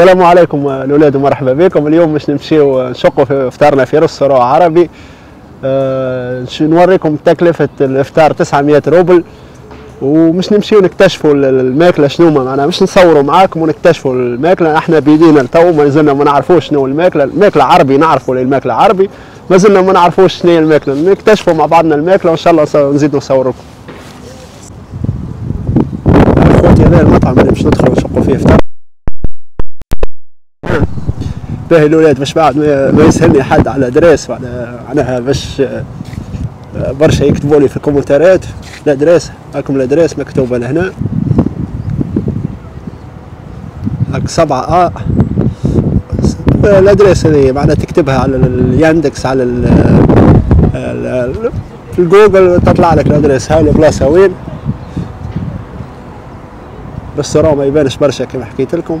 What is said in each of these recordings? السلام عليكم الاولاد ومرحبا بكم. اليوم باش نمشيو نشقوا فطارنا في روس صراع عربي. نوريكم تكلفه الافطار 900 روبل، ومش نمشيو نكتشفوا الماكله شنو معناها، مش نصوروا معاكم ونكتشفوا الماكله احنا بيدينا لتو، مازلنا ما نعرفوش شنو الماكله عربي، نعرفوا الماكله عربي، مازلنا ما نعرفوش شنو هي الماكله، نكتشفوا مع بعضنا الماكله وان شاء الله نزيدوا نصوركم. اخوتي هذا المطعم اللي باش ندخلوا نشقوا فيه فطار. باهي الولاد باش بعد ما يسهلني حد على ادريس، معناها باش برشا يكتبوا لي في الكومنتارات الادريس. هاكم الادريس مكتوبه لهنا، هاك 7 الادريس هذه معناها تكتبها على الياندكس، على الجوجل تطلع لك الادريس. هاي البلاصه وين بس راه ما يبانش برشا كما حكيت لكم.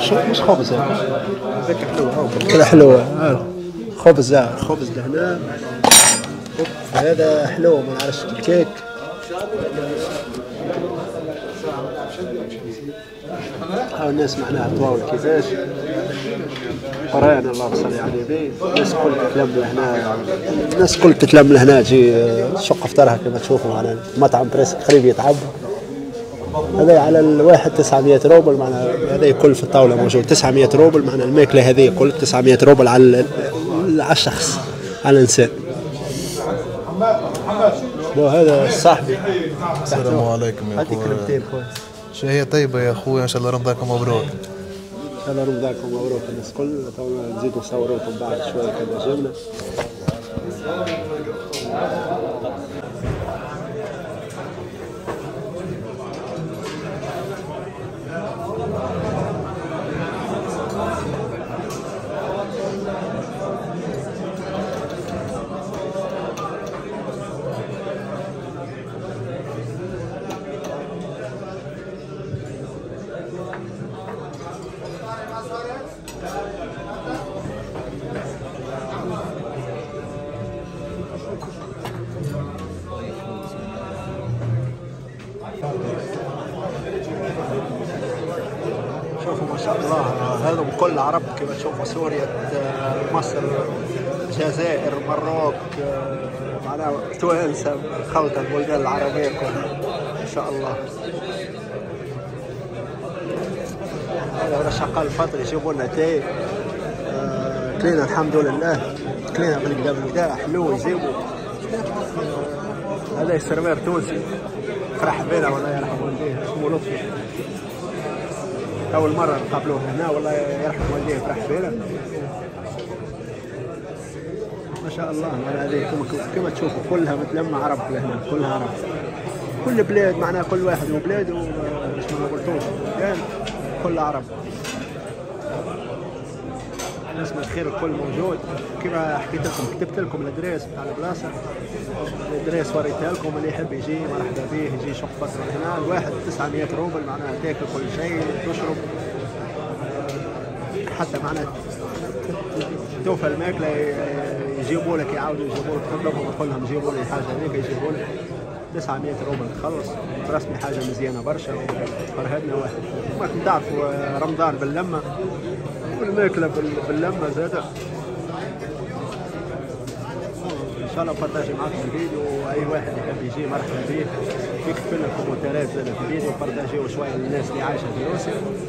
شوف مش خبز هذاك حلوه، كذا حلوه خبز، خبز لهنا، هذا حلو ما نعرفش الكيك، هاو الناس معناها طواوي كيفاش قران الله صلي على النبي. الناس كل تتلم لهنا، الناس كل تتلم لهنا تجي شق فطارها كما تشوفوا على مطعم بريسك قريب يتعب. هذا على الواحد 900 روبل، معناها هذا كل في الطاوله موجود 900 روبل، معناها الماكله هذه كل 900 روبل على الشخص، على الانسان. وهذا صاحبي. السلام عليكم يا اخويا. شهية طيبة يا اخويا، ان شاء الله رمضانكم مبروك. ان شاء الله رمضانكم مبروك الناس الكل، تونا نزيدوا نصوروكم بعد شوية كذا جملة. شوفوا ما شاء الله هذا كل عرب كما تشوفوا، سوريا، مصر، الجزائر، مروك، معناها توانسة، خلطة البلدان العربية كلها ما شاء الله. هذا شقال الفطر يجيبوا لنا تاي، كلينا الحمد لله، كلينا بالكدا بالكدا حلو يجيبوا. هذا السرمير تونسي فرح بينا والله يرحم والديه، اسمه لطفي، أول مرة نقابلوه هنا والله يرحم والديه فرح بينا. ما شاء الله معناها هذه كما تشوفوا كلها متلمة عرب هنا، كلها عرب، كل بلاد معناها كل واحد وبلاده، باش ما نقولتوش يعني كل عرب. الناس من الخير الكل موجود، كما حكيت لكم كتبت لكم الادريس بتاع البلاصه، الادريس وريتها لكم، اللي يحب يجي مرحبا به، يجي يشق فطر هنا، الواحد 900 روبل معناها تاكل كل شيء تشرب، حتى معناها توفى الماكله يجيبوا لك، يعاودوا يجيبوا لك، تطلبهم تقول لهم جيبوا لي الحاجه هذيك يجيبوا لك. 900 روبل خلص رسمي، حاجه مزيانه برشا، فرهدنا واحد ما تعرفوا رمضان باللمه والماكله باللمه زاده. ان شاء الله بارطاجي معاكم الفيديو، اي واحد يحب يجي مرحبا بيه، يكتب لنا الكومنتات زاده في الفيديو، بارطاجيو شويه للناس اللي عايشه في روسيا.